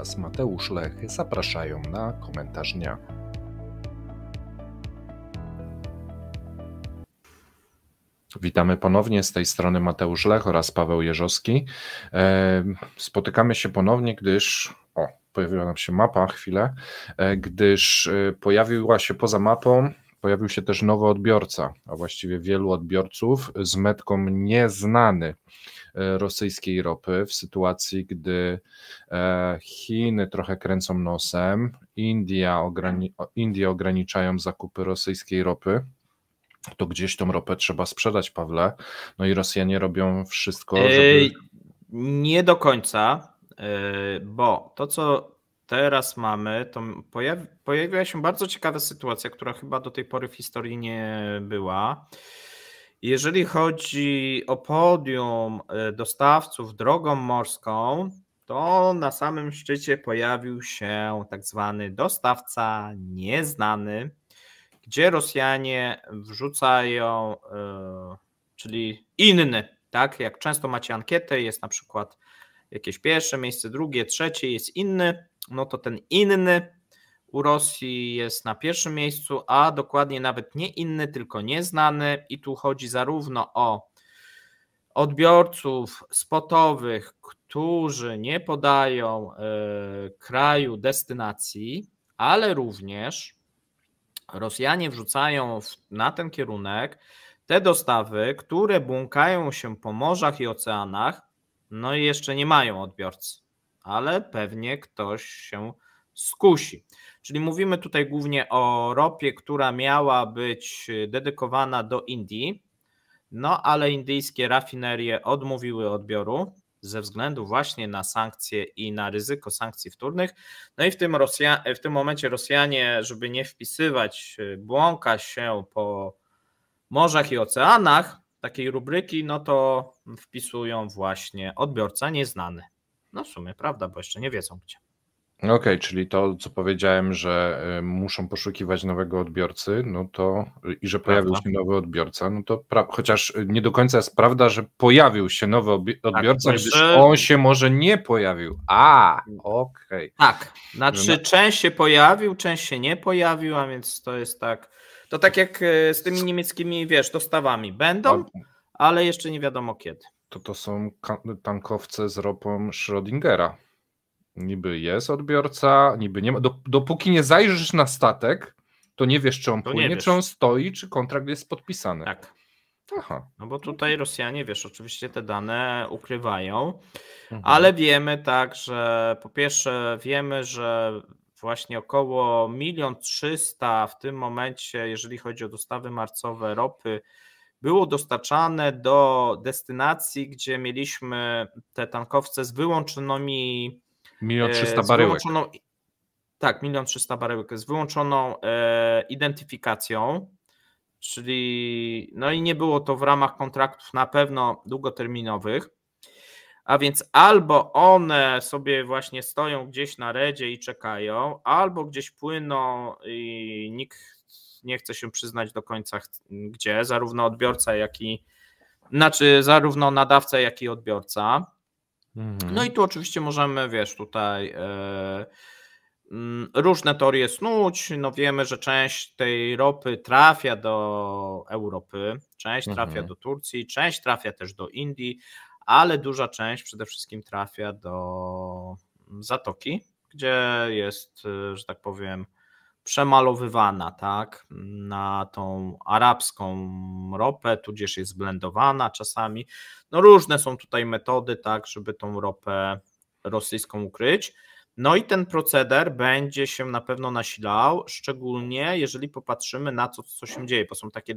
oraz Mateusz Lech zapraszają na komentarz dnia. Witamy ponownie, z tej strony Mateusz Lech oraz Paweł Jeżowski. Spotykamy się ponownie, gdyż pojawiła nam się mapa chwilę, gdyż pojawiła się poza mapą, pojawił się też nowy odbiorca, a właściwie wielu odbiorców z metką nieznany rosyjskiej ropy w sytuacji, gdy Chiny trochę kręcą nosem, Indie ograniczają zakupy rosyjskiej ropy, to gdzieś tą ropę trzeba sprzedać, Pawle, no i Rosjanie robią wszystko, żeby... Nie do końca, bo to, co teraz mamy, to pojawiła się bardzo ciekawa sytuacja, która chyba do tej pory w historii nie była. Jeżeli chodzi o podium dostawców drogą morską, to na samym szczycie pojawił się tak zwany dostawca nieznany, gdzie Rosjanie wrzucają, czyli inny, tak? Jak często macie ankietę, jest na przykład jakieś pierwsze miejsce, drugie, trzecie, jest inny, no to ten inny u Rosji jest na pierwszym miejscu, a dokładnie nawet nie inny, tylko nieznany, i tu chodzi zarówno o odbiorców spotowych, którzy nie podają kraju destynacji, ale również Rosjanie wrzucają na ten kierunek te dostawy, które błąkają się po morzach i oceanach, no i jeszcze nie mają odbiorcy, ale pewnie ktoś się skusi. Czyli mówimy tutaj głównie o ropie, która miała być dedykowana do Indii, no ale indyjskie rafinerie odmówiły odbioru ze względu właśnie na sankcje i na ryzyko sankcji wtórnych. No i w tym momencie Rosjanie, żeby nie wpisywać błąka się po morzach i oceanach takiej rubryki, no to wpisują właśnie odbiorca nieznany. No w sumie prawda, bo jeszcze nie wiedzą gdzie. Okej, czyli to, co powiedziałem, że muszą poszukiwać nowego odbiorcy, no to i że pojawił się nowy odbiorca, no to chociaż nie do końca jest prawda, że pojawił się nowy odbiorca, gdyż on się może nie pojawił. Okej. Tak, znaczy część się pojawił, część się nie pojawił, a więc to jest tak, to tak jak z tymi niemieckimi, wiesz, dostawami będą, ale jeszcze nie wiadomo kiedy. To są tankowce z ropą Schrödingera. Niby jest odbiorca, niby nie ma. Dopóki nie zajrzysz na statek, to nie wiesz, czy on płynie, czy on stoi, czy kontrakt jest podpisany. Tak. Aha. No bo tutaj Rosjanie, wiesz, oczywiście te dane ukrywają, ale wiemy tak, że po pierwsze wiemy, że właśnie około 1,3 mln w tym momencie, jeżeli chodzi o dostawy marcowe ropy, było dostarczane do destynacji, gdzie mieliśmy te tankowce z wyłączonymi 1,3 mln baryłek. Tak, 1,3 mln baryłek z wyłączoną identyfikacją, czyli no i nie było to w ramach kontraktów na pewno długoterminowych, a więc albo one sobie właśnie stoją gdzieś na redzie i czekają, albo gdzieś płyną i nikt nie chce się przyznać do końca gdzie, zarówno odbiorca, jak i, znaczy zarówno nadawca, jak i odbiorca. No i tu oczywiście możemy, wiesz, tutaj różne teorie snuć, no wiemy, że część tej ropy trafia do Europy, część trafia do Turcji, część trafia też do Indii, ale duża część przede wszystkim trafia do Zatoki, gdzie jest, że tak powiem, przemalowywana, tak, na tą arabską ropę, tudzież jest blendowana czasami. No różne są tutaj metody, tak, żeby tą ropę rosyjską ukryć. No i ten proceder będzie się na pewno nasilał, szczególnie jeżeli popatrzymy na to, co się dzieje, bo są takie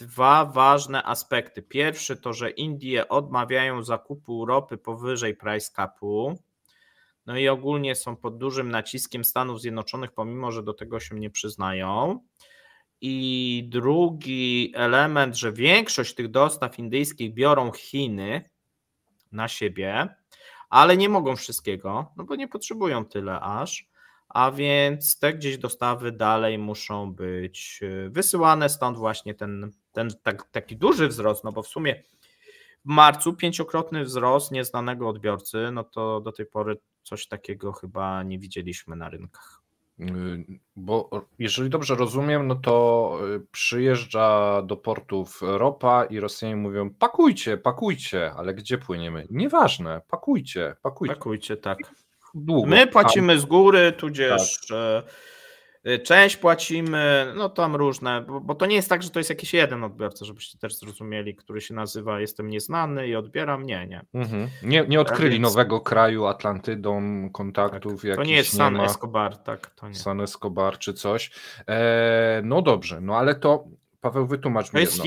dwa ważne aspekty. Pierwszy to, że Indie odmawiają zakupu ropy powyżej price capu. No i ogólnie są pod dużym naciskiem Stanów Zjednoczonych, pomimo że do tego się nie przyznają. I drugi element, że większość tych dostaw indyjskich biorą Chiny na siebie, ale nie mogą wszystkiego, no bo nie potrzebują tyle aż, a więc te gdzieś dostawy dalej muszą być wysyłane, stąd właśnie ten taki duży wzrost, no bo w sumie marcu 5-krotny wzrost nieznanego odbiorcy, no to do tej pory coś takiego chyba nie widzieliśmy na rynkach. Bo jeżeli dobrze rozumiem, no to przyjeżdża do portów ropa i Rosjanie mówią: pakujcie, pakujcie, ale gdzie płyniemy? Nieważne, pakujcie, pakujcie. Pakujcie, tak. Długo. My płacimy z góry, tudzież tak. Część płacimy, no tam różne, bo to nie jest tak, że to jest jakiś jeden odbiorca, żebyście też zrozumieli, który się nazywa jestem nieznany i odbieram, nie. Mhm. Nie odkryli więc... nowego kraju, Atlantydom, kontaktów. Tak. To nie jest San Escobar, tak. To nie. San Escobar czy coś. No dobrze, no ale to Paweł wytłumacz mi. To jest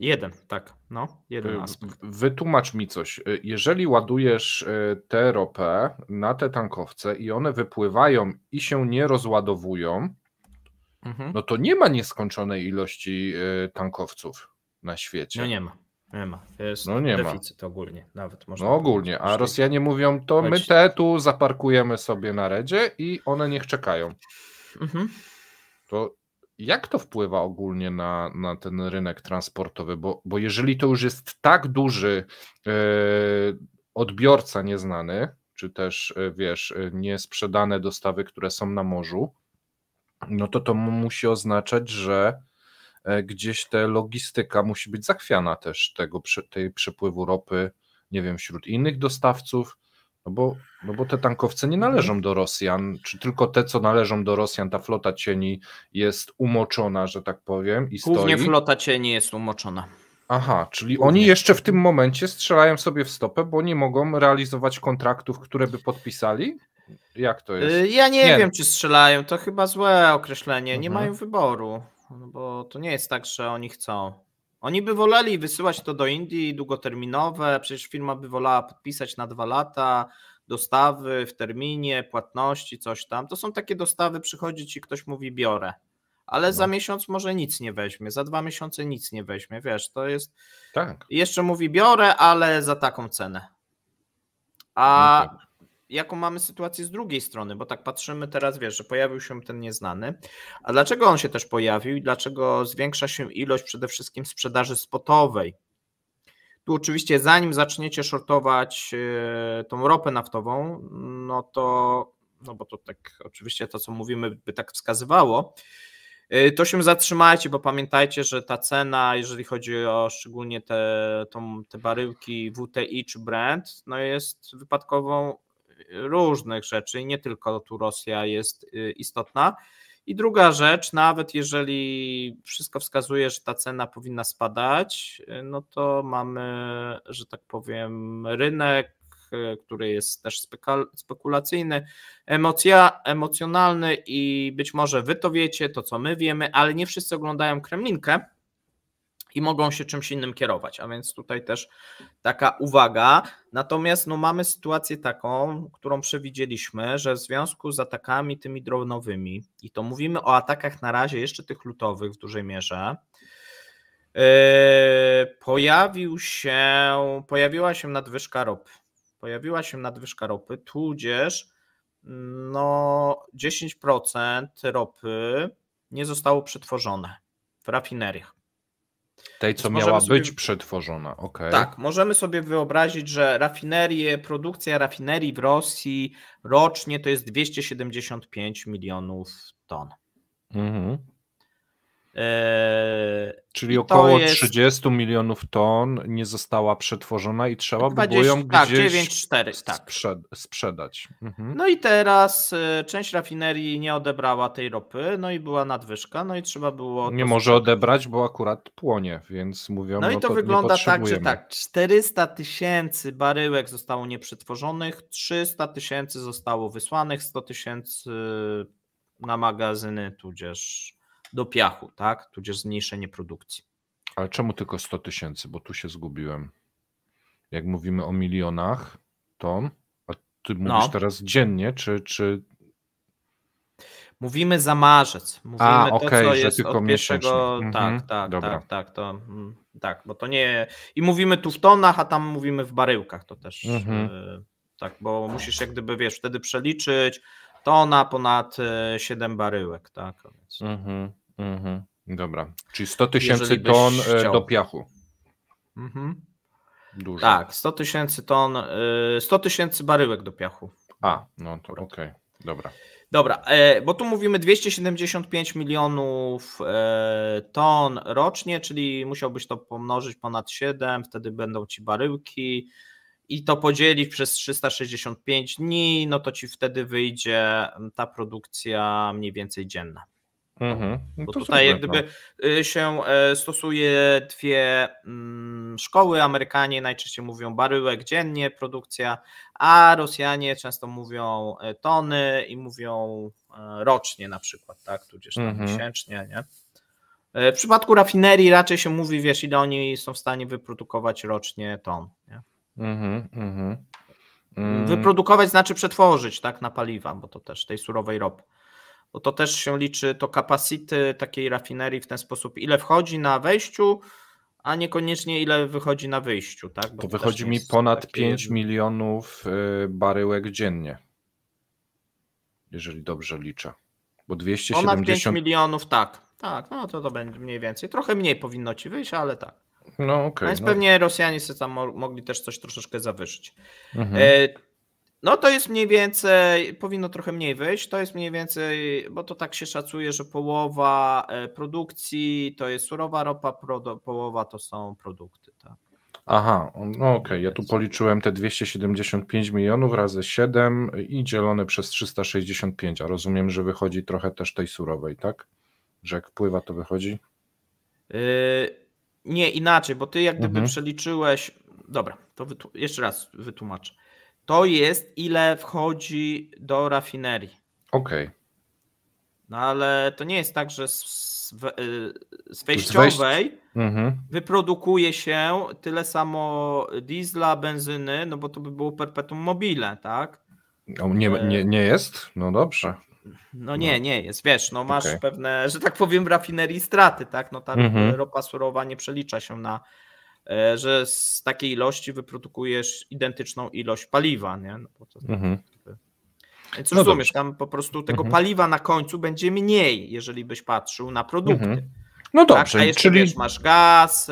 jeden, tak, no, jeden aspekt. Wytłumacz mi coś, jeżeli ładujesz tę ropę na te tankowce i one wypływają i się nie rozładowują, no to nie ma nieskończonej ilości tankowców na świecie. No nie ma, nie ma. Jest no nie deficyt ma. Ogólnie nawet. Można no ogólnie, a Rosjanie mówią, to my te tu zaparkujemy sobie na redzie i one niech czekają. To... Jak to wpływa ogólnie na ten rynek transportowy? Bo jeżeli to już jest tak duży odbiorca nieznany, czy też wiesz, niesprzedane dostawy, które są na morzu, no to musi oznaczać, że gdzieś ta logistyka musi być zachwiana też tej przepływu ropy, nie wiem, wśród innych dostawców. No bo te tankowce nie należą do Rosjan, czy tylko te, co należą do Rosjan, ta flota cieni jest umoczona, że tak powiem, i stoi. Głównie flota cieni jest umoczona. Aha, czyli oni jeszcze w tym momencie strzelają sobie w stopę, bo nie mogą realizować kontraktów, które by podpisali? Jak to jest? Ja nie wiem, czy strzelają, to chyba złe określenie, nie mają wyboru, no bo to nie jest tak, że oni chcą. Oni by woleli wysyłać to do Indii długoterminowe, przecież firma by wolała podpisać na 2 lata, dostawy w terminie, płatności, coś tam. To są takie dostawy, przychodzi ci ktoś mówi biorę, ale za miesiąc może nic nie weźmie, za 2 miesiące nic nie weźmie, wiesz, to jest... Tak. Jeszcze mówi biorę, ale za taką cenę. A jaką mamy sytuację z drugiej strony, bo tak patrzymy teraz, wiesz, że pojawił się ten nieznany, a dlaczego on się też pojawił i dlaczego zwiększa się ilość przede wszystkim sprzedaży spotowej? Tu oczywiście zanim zaczniecie shortować tą ropę naftową, no to, no bo to tak oczywiście to co mówimy by tak wskazywało, to się zatrzymajcie, bo pamiętajcie, że ta cena, jeżeli chodzi o szczególnie te baryłki WTI czy Brent, no jest wypadkową różnych rzeczy, nie tylko tu Rosja jest istotna. I druga rzecz, nawet jeżeli wszystko wskazuje, że ta cena powinna spadać, no to mamy, że tak powiem, rynek, który jest też spekulacyjny, emocjonalny i być może wy to wiecie, to co my wiemy, ale nie wszyscy oglądają Kremlinkę i mogą się czymś innym kierować, a więc tutaj też taka uwaga. Natomiast no, mamy sytuację taką, którą przewidzieliśmy, że w związku z atakami tymi dronowymi, i to mówimy o atakach na razie jeszcze tych lutowych w dużej mierze, pojawiła się nadwyżka ropy. Pojawiła się nadwyżka ropy, tudzież no, 10% ropy nie zostało przetworzone w rafineriach. Tej, co miała być przetworzona. Okay. Tak, możemy sobie wyobrazić, że produkcja rafinerii w Rosji rocznie to jest 275 milionów ton. Czyli około 30 milionów ton nie została przetworzona i trzeba by było ją gdzieś sprzedać. No i teraz część rafinerii nie odebrała tej ropy, no i była nadwyżka, no i trzeba było... Nie może odebrać, bo akurat płonie, więc mówią, no i to wygląda tak, że tak, 400 000 baryłek zostało nieprzetworzonych, 300 000 zostało wysłanych, 100 000 na magazyny, tudzież... do piachu, tak? Tudzież zmniejszenie produkcji. Ale czemu tylko 100 000? Bo tu się zgubiłem. Jak mówimy o milionach ton, a ty mówisz teraz dziennie, czy... Mówimy za marzec. Mówimy to, co że jest tylko od pierwszego... Tak, bo to nie... I mówimy tu w tonach, a tam mówimy w baryłkach, to też... tak, bo musisz jak gdyby, wiesz, wtedy przeliczyć tona ponad 7 baryłek, tak? Więc... Dobra, czyli 100 000 ton do piachu. Dużo. Tak, 100 tysięcy ton, 100 tysięcy baryłek do piachu. A, no to okej, okay. Dobra. Dobra, bo tu mówimy 275 milionów ton rocznie, czyli musiałbyś to pomnożyć ponad 7, wtedy będą ci baryłki i to podzielić przez 365 dni, no to ci wtedy wyjdzie ta produkcja mniej więcej dzienna. Mhm. No bo tutaj jak gdyby się stosuje dwie szkoły, Amerykanie najczęściej mówią baryłek dziennie produkcja, a Rosjanie często mówią tony i mówią rocznie na przykład, tak, tudzież tam miesięcznie, nie? W przypadku rafinerii raczej się mówi, wiesz, ile oni są w stanie wyprodukować rocznie ton, nie? Wyprodukować znaczy przetworzyć, tak, na paliwa, bo to też tej surowej ropy. Bo to też się liczy, to capacity takiej rafinerii w ten sposób, ile wchodzi na wejściu, a niekoniecznie ile wychodzi na wyjściu. Tak? Bo to wychodzi mi ponad 5 milionów baryłek dziennie, jeżeli dobrze liczę. Bo 270... Ponad 5 milionów, tak. Tak, no to będzie mniej więcej. Trochę mniej powinno ci wyjść, ale tak. No okej. Więc pewnie Rosjanie sobie tam mogli też coś troszeczkę zawyżyć. Mhm. No to jest mniej więcej, powinno trochę mniej wyjść, to jest mniej więcej, bo to tak się szacuje, że połowa produkcji to jest surowa ropa, połowa to są produkty. Tak? Aha, no okej, ja tu policzyłem te 275 milionów razy 7 i dzielone przez 365, a rozumiem, że wychodzi trochę też tej surowej, tak? Że jak pływa, to wychodzi? Nie, inaczej, bo ty jak gdyby przeliczyłeś, dobra, to jeszcze raz wytłumaczę. To jest ile wchodzi do rafinerii. Okej. No ale to nie jest tak, że z wejściowej wyprodukuje się tyle samo diesla, benzyny, no bo to by było perpetuum mobile, tak? No, nie jest? No dobrze. No nie jest. Wiesz, no masz pewne, że tak powiem, w rafinerii straty, tak? No ta ropa surowa nie przelicza się na... że z takiej ilości wyprodukujesz identyczną ilość paliwa, nie? No bo to Więc no rozumiesz, tam po prostu tego paliwa na końcu będzie mniej, jeżeli byś patrzył na produkty. No dobrze. Tak? A jeszcze czyli... wiesz, masz gaz,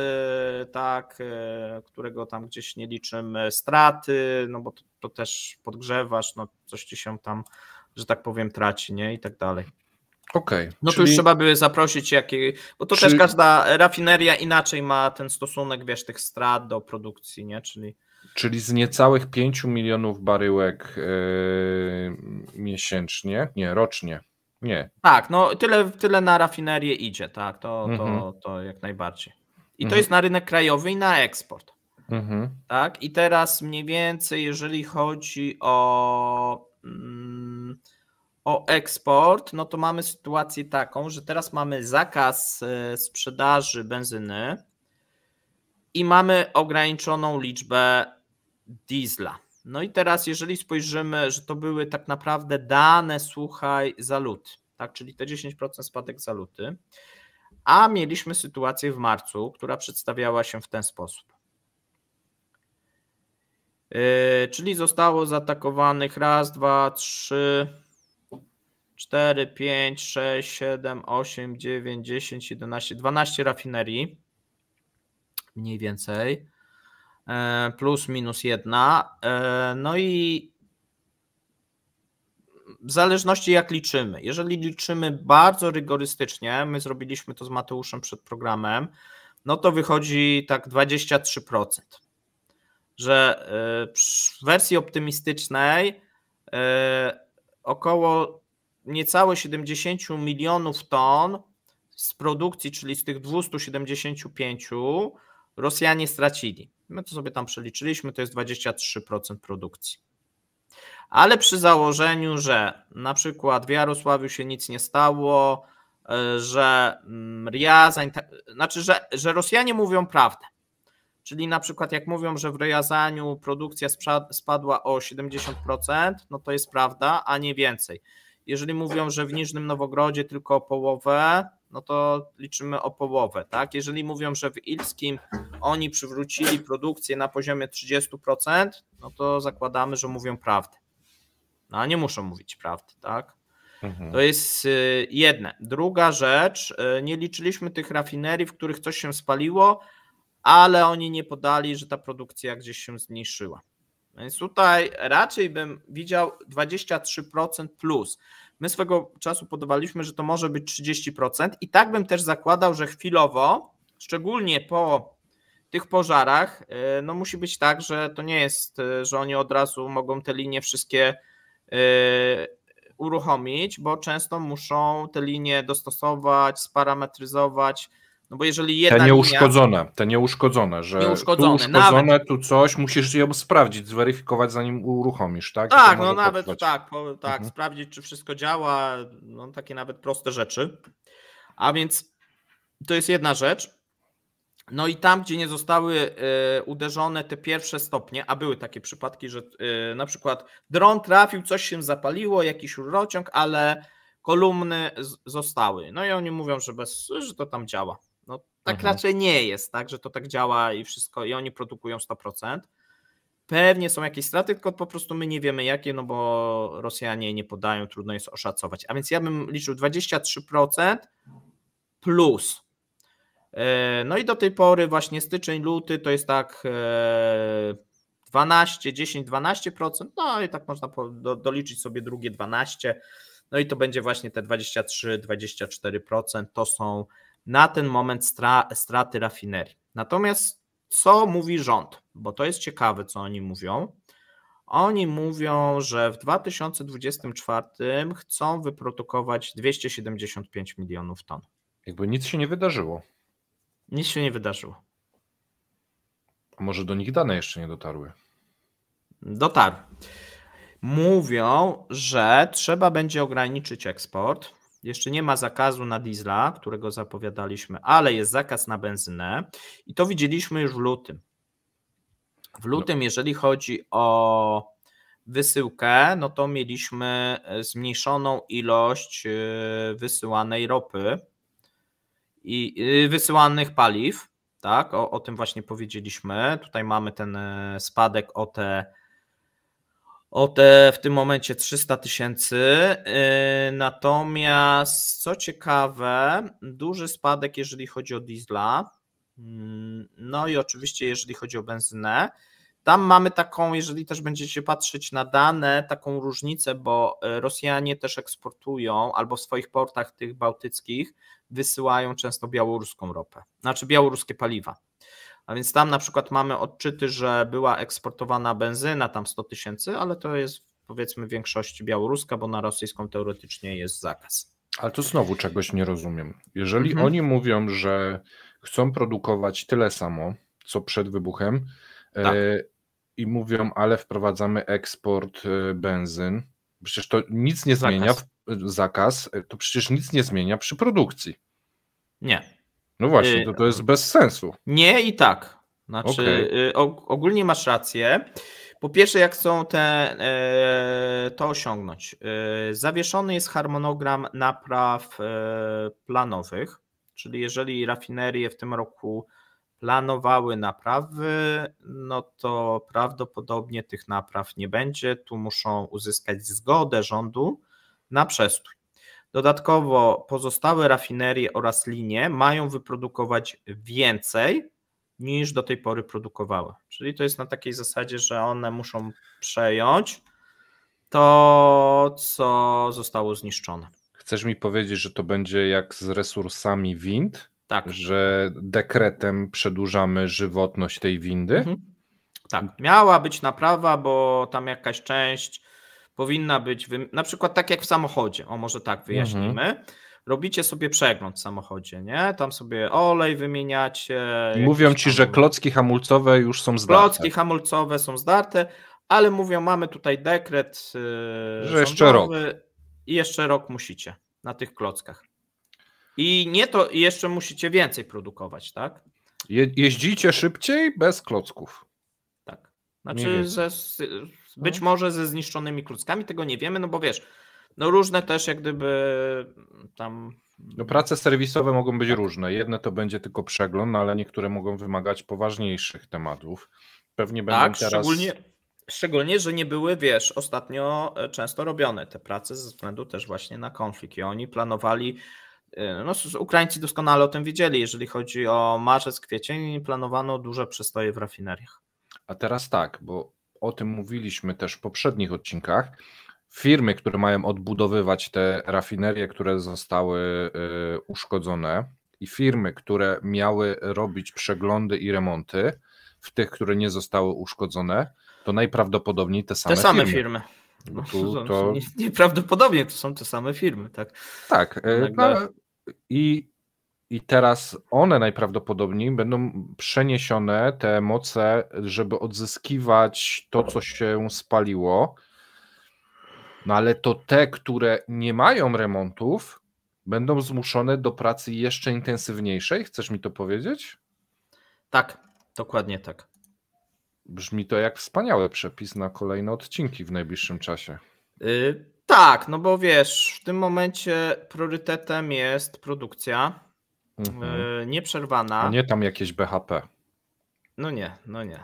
tak, którego tam gdzieś nie liczymy, straty, no bo to też podgrzewasz, no coś ci się tam, że tak powiem, traci, nie? I tak dalej. Okay, no czyli... to już trzeba by zaprosić, bo to też każda rafineria inaczej ma ten stosunek, wiesz, tych strat do produkcji, nie? Czyli z niecałych 5 milionów baryłek miesięcznie, nie, rocznie, nie. Tak, no tyle na rafinerię idzie, tak, to jak najbardziej. I to jest na rynek krajowy i na eksport. Tak, i teraz mniej więcej, jeżeli chodzi o eksport, no to mamy sytuację taką, że teraz mamy zakaz sprzedaży benzyny i mamy ograniczoną liczbę diesla. No i teraz jeżeli spojrzymy, że to były tak naprawdę dane, słuchaj, za luty, tak, czyli te 10% spadek za luty, a mieliśmy sytuację w marcu, która przedstawiała się w ten sposób. Czyli zostało zaatakowanych raz, dwa, trzy... 4, 5, 6, 7, 8, 9, 10, 11, 12 rafinerii mniej więcej, plus minus jedna. No i w zależności jak liczymy, jeżeli liczymy bardzo rygorystycznie, my zrobiliśmy to z Mateuszem przed programem, no to wychodzi tak 23%, że w wersji optymistycznej około niecałe 70 milionów ton z produkcji, czyli z tych 275 Rosjanie stracili. My to sobie tam przeliczyliśmy, to jest 23% produkcji. Ale przy założeniu, że na przykład w Jarosławiu się nic nie stało, że Ryazań, znaczy, że Rosjanie mówią prawdę. Czyli na przykład jak mówią, że w Ryazaniu produkcja spadła o 70%, no to jest prawda, a nie więcej. Jeżeli mówią, że w Niżnym Nowogrodzie tylko o połowę, no to liczymy o połowę, tak? Jeżeli mówią, że w Ilskim oni przywrócili produkcję na poziomie 30%, no to zakładamy, że mówią prawdę. No a nie muszą mówić prawdy, tak? To jest jedne. Druga rzecz, nie liczyliśmy tych rafinerii, w których coś się spaliło, ale oni nie podali, że ta produkcja gdzieś się zmniejszyła. Więc tutaj raczej bym widział 23% plus. My swego czasu podawaliśmy, że to może być 30% i tak bym też zakładał, że chwilowo, szczególnie po tych pożarach, no musi być tak, że to nie jest, że oni od razu mogą te linie wszystkie uruchomić, bo często muszą te linie dostosować, sparametryzować, no bo jeżeli jedna linia, te nieuszkodzone, tu coś, musisz ją sprawdzić, zweryfikować, zanim uruchomisz, tak? Tak, no nawet tak, sprawdzić, czy wszystko działa, no takie nawet proste rzeczy, a więc to jest jedna rzecz. No i tam, gdzie nie zostały uderzone te pierwsze stopnie, a były takie przypadki, że na przykład dron trafił, coś się zapaliło, jakiś rurociąg, ale kolumny zostały. No i oni mówią, że to tam działa. No tak raczej nie jest, tak, że to tak działa i wszystko, i oni produkują 100%. Pewnie są jakieś straty, tylko po prostu my nie wiemy jakie, no bo Rosjanie nie podają, trudno jest oszacować. A więc ja bym liczył 23% plus. No i do tej pory właśnie styczeń, luty to jest tak 10-12%, no i tak można doliczyć sobie drugie 12%, no i to będzie właśnie te 23-24%, to są na ten moment straty rafinerii. Natomiast co mówi rząd, bo to jest ciekawe, co oni mówią. Oni mówią, że w 2024 chcą wyprodukować 275 milionów ton. Jakby nic się nie wydarzyło. Nic się nie wydarzyło. A może do nich dane jeszcze nie dotarły? Dotarły. Mówią, że trzeba będzie ograniczyć eksport. Jeszcze nie ma zakazu na diesla, którego zapowiadaliśmy, ale jest zakaz na benzynę i to widzieliśmy już w lutym. W lutym, jeżeli chodzi o wysyłkę, no to mieliśmy zmniejszoną ilość wysyłanej ropy i wysyłanych paliw, tak, o tym właśnie powiedzieliśmy. Tutaj mamy ten spadek o te w tym momencie 300 000, natomiast co ciekawe, duży spadek, jeżeli chodzi o diesla, no i oczywiście jeżeli chodzi o benzynę, tam mamy taką, jeżeli też będziecie patrzeć na dane, taką różnicę, bo Rosjanie też eksportują albo w swoich portach tych bałtyckich wysyłają często białoruską ropę, znaczy białoruskie paliwa. A więc tam na przykład mamy odczyty, że była eksportowana benzyna, tam 100 000, ale to jest powiedzmy w większości białoruska, bo na rosyjską teoretycznie jest zakaz. Ale to znowu czegoś nie rozumiem. Jeżeli oni mówią, że chcą produkować tyle samo, co przed wybuchem, tak, i mówią, ale wprowadzamy eksport benzyn, przecież to nic nie zmienia, zakaz, to przecież nic nie zmienia przy produkcji. Nie. No właśnie, to jest bez sensu. Nie i tak. Znaczy, ogólnie masz rację. Po pierwsze, jak chcą to osiągnąć? Zawieszony jest harmonogram napraw planowych, czyli jeżeli rafinerie w tym roku planowały naprawy, no to prawdopodobnie tych napraw nie będzie. Tu muszą uzyskać zgodę rządu na przestój. Dodatkowo pozostałe rafinerie oraz linie mają wyprodukować więcej niż do tej pory produkowały. Czyli to jest na takiej zasadzie, że one muszą przejąć to, co zostało zniszczone. Chcesz mi powiedzieć, że to będzie jak z resursami wind? Tak. Że dekretem przedłużamy żywotność tej windy? Tak. Miała być naprawa, bo tam jakaś część powinna być, na przykład tak jak w samochodzie, o może tak wyjaśnimy, robicie sobie przegląd w samochodzie, nie? Tam sobie olej wymieniacie. Mówią ci, że klocki hamulcowe już są zdarte. Klocki hamulcowe są zdarte, ale mówią, mamy tutaj dekret, że jeszcze rok. I jeszcze rok musicie na tych klockach. I nie to, i jeszcze musicie więcej produkować, tak? Jeździcie szybciej bez klocków. Tak. Znaczy, że być może ze zniszczonymi kluckami, tego nie wiemy, no bo wiesz, no różne też jak gdyby tam... No prace serwisowe mogą być różne, jedne to będzie tylko przegląd, no ale niektóre mogą wymagać poważniejszych tematów. Pewnie będą teraz... Szczególnie, że nie były, wiesz, ostatnio często robione te prace ze względu też właśnie na konflikt i oni planowali No, Ukraińcy doskonale o tym wiedzieli, jeżeli chodzi o marzec, kwiecień, planowano duże przestoje w rafineriach. A teraz tak, bo o tym mówiliśmy też w poprzednich odcinkach, firmy, które mają odbudowywać te rafinerie, które zostały uszkodzone, i firmy, które miały robić przeglądy i remonty w tych, które nie zostały uszkodzone, to najprawdopodobniej te same firmy. Nieprawdopodobnie to są te same firmy, tak? Tak. No, i teraz one najprawdopodobniej będą przeniesione, te moce, żeby odzyskiwać to, co się spaliło. No ale to te, które nie mają remontów, będą zmuszone do pracy jeszcze intensywniejszej. Chcesz mi to powiedzieć? Tak, dokładnie tak. Brzmi to jak wspaniały przepis na kolejne odcinki w najbliższym czasie. Tak, no bo wiesz, w tym momencie priorytetem jest produkcja nieprzerwana. A nie tam jakieś BHP. No nie,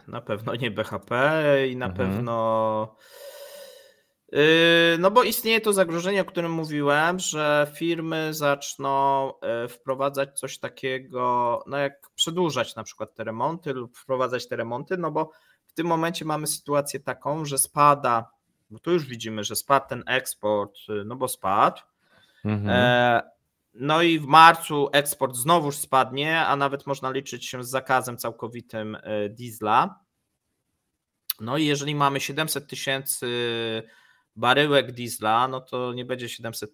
na pewno nie BHP i na pewno... No bo istnieje to zagrożenie, o którym mówiłem, że firmy zaczną wprowadzać coś takiego, no jak przedłużać na przykład te remonty lub wprowadzać te remonty, no bo w tym momencie mamy sytuację taką, że spada, bo tu już widzimy, że spadł ten eksport, no bo spadł, no i w marcu eksport znowuż spadnie, a nawet można liczyć się z zakazem całkowitym diesla. No i jeżeli mamy 700 000 baryłek diesla, no to nie będzie 700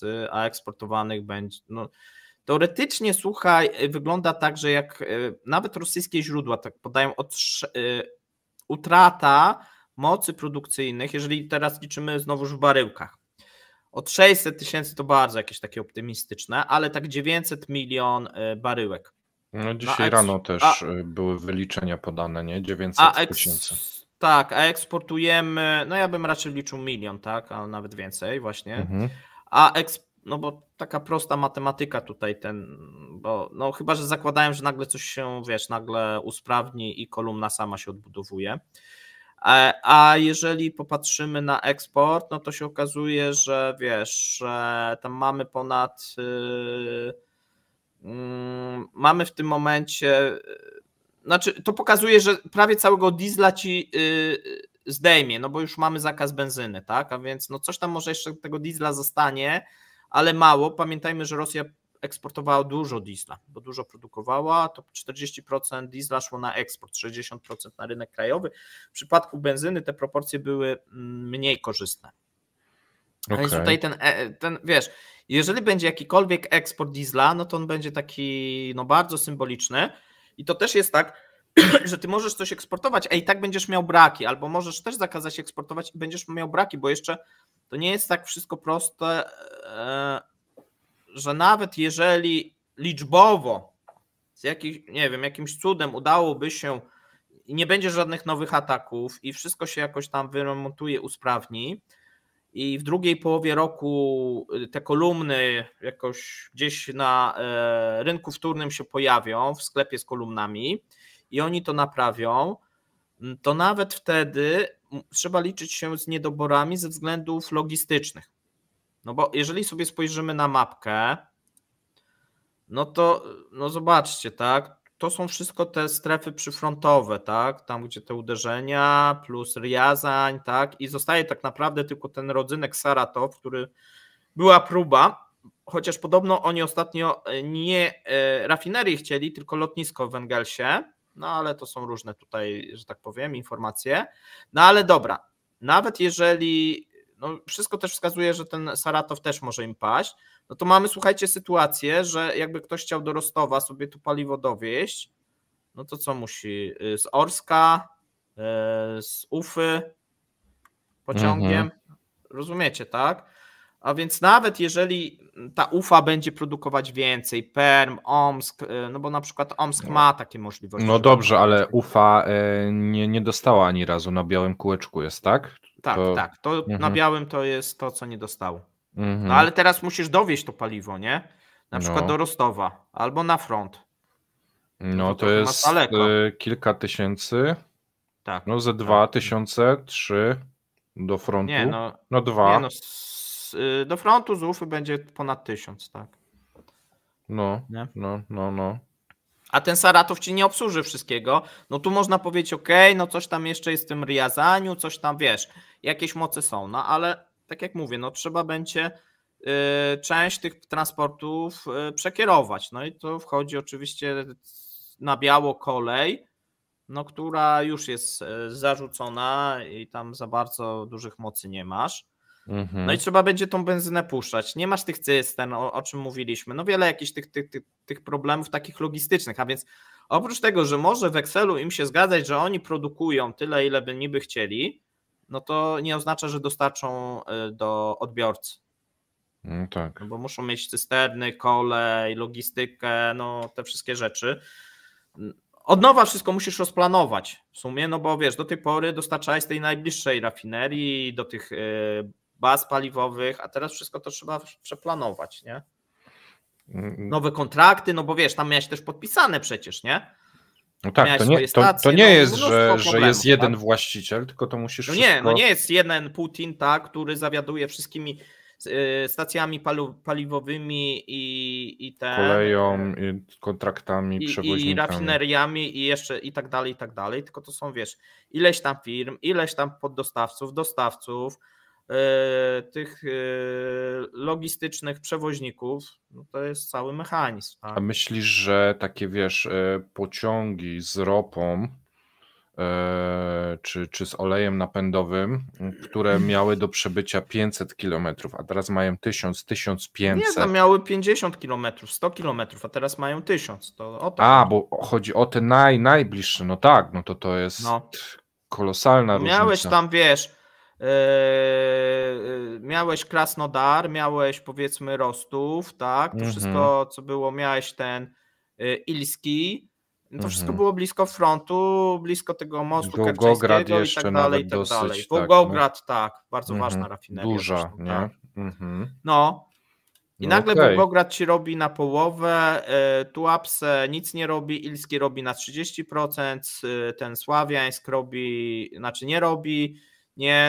000, a eksportowanych będzie. No, teoretycznie, słuchaj, wygląda tak, że jak nawet rosyjskie źródła tak podają, utrata mocy produkcyjnych, jeżeli teraz liczymy znowuż w baryłkach, od 600 000 to bardzo jakieś takie optymistyczne, ale tak 900 milionów baryłek. No dzisiaj rano też były wyliczenia podane, nie? 900 000. Tak, a eksportujemy, no ja bym raczej liczył 1 000 000, tak, a nawet więcej właśnie, no bo taka prosta matematyka tutaj bo no chyba, że zakładałem, że nagle coś się, wiesz, nagle usprawni i kolumna sama się odbudowuje, a jeżeli popatrzymy na eksport, no to się okazuje, że wiesz, że tam mamy ponad, mamy w tym momencie... Znaczy, to pokazuje, że prawie całego diesla ci zdejmie, no bo już mamy zakaz benzyny, tak? A więc no coś tam może jeszcze tego diesla zostanie, ale mało. Pamiętajmy, że Rosja eksportowała dużo diesla, bo dużo produkowała, to 40% diesla szło na eksport, 60% na rynek krajowy. W przypadku benzyny te proporcje były mniej korzystne. Okay. Więc tutaj ten, wiesz, jeżeli będzie jakikolwiek eksport diesla, no to on będzie taki no bardzo symboliczny. I to też jest tak, że ty możesz coś eksportować, a i tak będziesz miał braki, albo możesz też zakazać eksportować i będziesz miał braki, bo jeszcze to nie jest tak wszystko proste, że nawet jeżeli liczbowo z jakimś cudem udałoby się i nie będzie żadnych nowych ataków i wszystko się jakoś tam wyremontuje, usprawni i w drugiej połowie roku te kolumny jakoś gdzieś na rynku wtórnym się pojawią, w sklepie z kolumnami i oni to naprawią, to nawet wtedy trzeba liczyć się z niedoborami ze względów logistycznych. No bo jeżeli sobie spojrzymy na mapkę, no to no zobaczcie, tak, to są wszystko te strefy przyfrontowe, tak, tam gdzie te uderzenia plus Riazań, tak, i zostaje tak naprawdę tylko ten rodzynek Saratow, który była próba, chociaż podobno oni ostatnio nie rafinerii chcieli, tylko lotnisko w Engelsie, no ale to są różne tutaj, że tak powiem, informacje, no ale dobra, nawet jeżeli, no wszystko też wskazuje, że ten Saratow też może im paść, no to mamy, słuchajcie, sytuację, że jakby ktoś chciał do Rostowa sobie tu paliwo dowieźć, no to co musi? Z Orska, z Ufy, pociągiem, rozumiecie, tak? A więc nawet jeżeli ta Ufa będzie produkować więcej, Perm, Omsk, no bo na przykład Omsk ma takie możliwości. No dobrze, ale Ufa nie dostała ani razu, na białym kółeczku jest, tak? Tak, to na białym to jest to, co nie dostało. No ale teraz musisz dowieźć to paliwo, nie? Na przykład do Rostowa albo na front. No to jest kilka tysięcy. Tak. No ze 2000, 3000 do frontu. Nie, no dwa. Nie, no, do frontu z Ufy będzie ponad 1000, tak. No. A ten Saratów ci nie obsłuży wszystkiego. No tu można powiedzieć, okej, no coś tam jeszcze jest w tym Riazaniu, coś tam, wiesz, jakieś moce są, no ale tak jak mówię, no trzeba będzie część tych transportów przekierować. No i to wchodzi oczywiście na biało kolej, no która już jest zarzucona i tam za bardzo dużych mocy nie masz. Mhm. No i trzeba będzie tą benzynę puszczać. Nie masz tych cystern, o czym mówiliśmy. No wiele jakichś tych problemów takich logistycznych, a więc oprócz tego, że może w Excelu im się zgadzać, że oni produkują tyle, ile by niby chcieli, no to nie oznacza, że dostarczą do odbiorcy. No tak. No bo muszą mieć cysterny, kolej, logistykę, no te wszystkie rzeczy. Od nowa wszystko musisz rozplanować w sumie, no bo wiesz, do tej pory dostarczałeś z tej najbliższej rafinerii, do tych baz paliwowych, a teraz wszystko to trzeba przeplanować, nie? Nowe kontrakty, no bo wiesz, tam miałeś też podpisane przecież, nie? No tak, to nie jest, że jest jeden właściciel, tylko to musisz nie jest jeden Putin, tak, który zawiaduje wszystkimi stacjami paliwowymi i koleją, i kontraktami, przewoźnikami, i rafineriami, i jeszcze i tak dalej, tylko to są, wiesz, ileś tam firm, ileś tam poddostawców, dostawców, tych logistycznych przewoźników, no to jest cały mechanizm. Tak? A myślisz, że takie, wiesz, pociągi z ropą czy z olejem napędowym, które miały do przebycia 500 km, a teraz mają 1000, 1500. Nie, tam miały 50 km, 100 km, a teraz mają 1000. To o to chodzi. Bo chodzi o te najbliższe, no tak, no to jest kolosalna różnica. Miałeś tam, wiesz, miałeś Krasnodar, miałeś powiedzmy Rostów, tak, to wszystko co było, miałeś ten Ilski, to wszystko było blisko frontu, blisko tego mostu Kerczeńskiego i tak dalej, i tak dalej. Wołgograd, tak, bardzo ważna rafineria. Duża, zresztą, nie? Tak. No i nagle Wołgograd ci robi na połowę, Tułapse nic nie robi, Ilski robi na 30%, ten Sławiańsk robi, znaczy nie robi,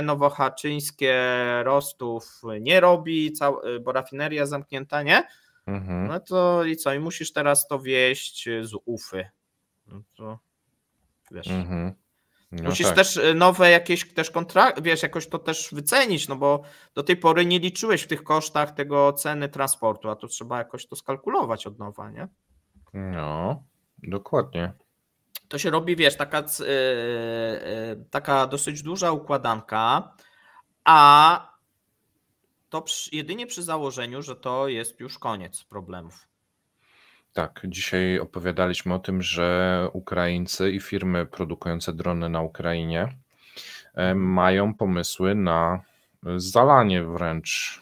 Nowohaczyńskie, Rostów nie robi, bo rafineria zamknięta, nie? No to i co? I musisz teraz to wieść z Ufy. No to wiesz. No musisz też nowe jakieś też kontrakty, wiesz, jakoś to też wycenić, no bo do tej pory nie liczyłeś w tych kosztach tego ceny transportu, a tu trzeba jakoś to skalkulować od nowa, nie? No, dokładnie. To się robi, wiesz, taka dosyć duża układanka, a to jedynie przy założeniu, że to jest już koniec problemów. Tak, dzisiaj opowiadaliśmy o tym, że Ukraińcy i firmy produkujące drony na Ukrainie mają pomysły na zalanie wręcz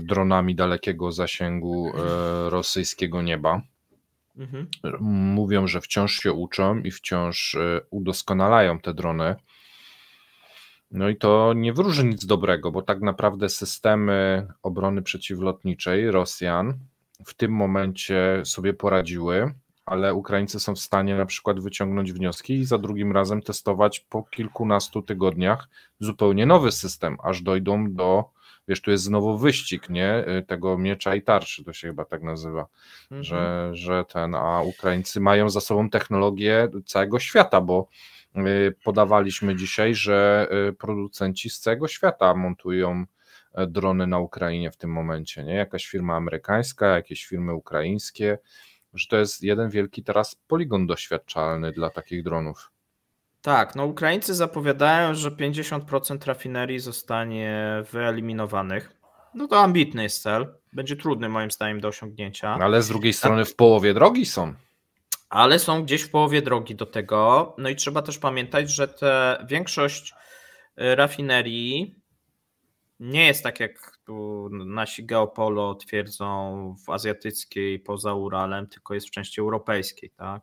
dronami dalekiego zasięgu rosyjskiego nieba. Mówią, że wciąż się uczą i wciąż udoskonalają te drony. No i to nie wróży nic dobrego, bo tak naprawdę systemy obrony przeciwlotniczej Rosjan w tym momencie sobie poradziły, ale Ukraińcy są w stanie na przykład wyciągnąć wnioski i za drugim razem testować po kilkunastu tygodniach zupełnie nowy system, aż dojdą do, wiesz, tu jest znowu wyścig, nie? Tego miecza i tarczy, to się chyba tak nazywa, a Ukraińcy mają za sobą technologię całego świata, bo podawaliśmy dzisiaj, że producenci z całego świata montują drony na Ukrainie w tym momencie, nie? Jakaś firma amerykańska, jakieś firmy ukraińskie, że to jest jeden wielki teraz poligon doświadczalny dla takich dronów. Tak, no Ukraińcy zapowiadają, że 50% rafinerii zostanie wyeliminowanych. No to ambitny jest cel, będzie trudny moim zdaniem do osiągnięcia. Ale z drugiej strony w połowie drogi są. Ale są gdzieś w połowie drogi do tego. No i trzeba też pamiętać, że większość rafinerii nie jest tak, jak tu nasi geopolo twierdzą, w azjatyckiej poza Uralem, tylko jest w części europejskiej, tak?